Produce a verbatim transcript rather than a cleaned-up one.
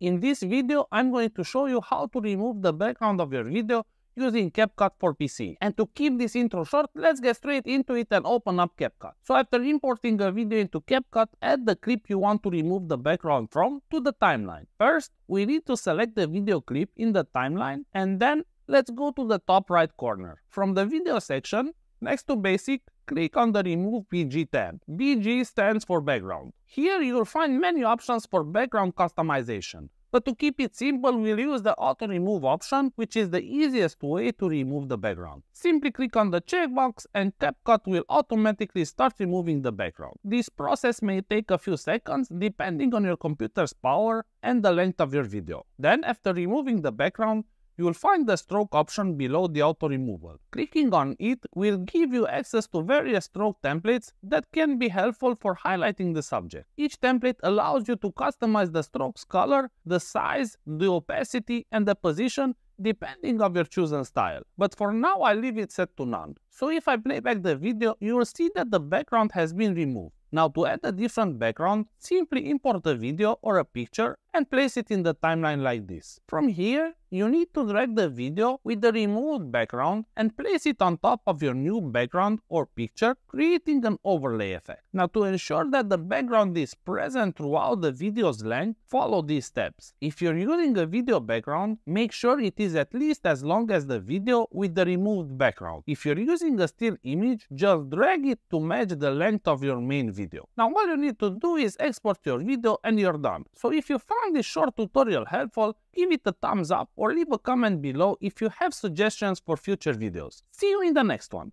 In this video, I'm going to show you how to remove the background of your video using CapCut for P C. And to keep this intro short, let's get straight into it and open up CapCut. So after importing a video into CapCut, add the clip you want to remove the background from to the timeline. First, we need to select the video clip in the timeline, and then let's go to the top right corner. From the video section, next to Basic, click on the Remove B G tab. B G stands for background. Here you'll find many options for background customization. But to keep it simple, we'll use the Auto Remove option, which is the easiest way to remove the background. Simply click on the checkbox and CapCut will automatically start removing the background. This process may take a few seconds depending on your computer's power and the length of your video. Then, after removing the background, you'll find the stroke option below the auto removal. Clicking on it will give you access to various stroke templates that can be helpful for highlighting the subject. Each template allows you to customize the stroke's color, the size, the opacity, and the position depending on your chosen style. But for now, I leave it set to none. So if I play back the video, you'll see that the background has been removed. Now to add a different background, simply import a video or a picture and place it in the timeline like this. From here, you need to drag the video with the removed background and place it on top of your new background or picture, creating an overlay effect. Now to ensure that the background is present throughout the video's length, follow these steps. If you're using a video background, make sure it is at least as long as the video with the removed background. If you're using a still image, just drag it to match the length of your main video. Now all you need to do is export your video and you're done. So if you found this short tutorial helpful, give it a thumbs up or leave a comment below if you have suggestions for future videos. See you in the next one!